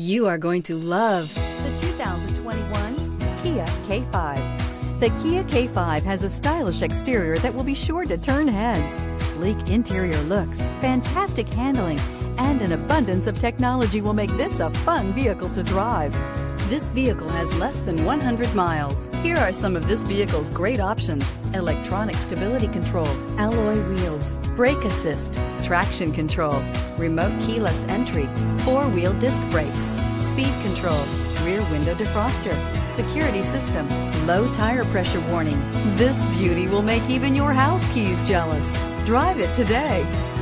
You are going to love the 2021 Kia K5. The Kia K5 has a stylish exterior that will be sure to turn heads, sleek interior looks, fantastic handling, and an abundance of technology will make this a fun vehicle to drive. This vehicle has less than 100 miles. Here are some of this vehicle's great options: electronic stability control, alloy wheels, brake assist, traction control, remote keyless entry, four-wheel disc brakes, speed control, rear window defroster, security system, low tire pressure warning. This beauty will make even your house keys jealous. Drive it today.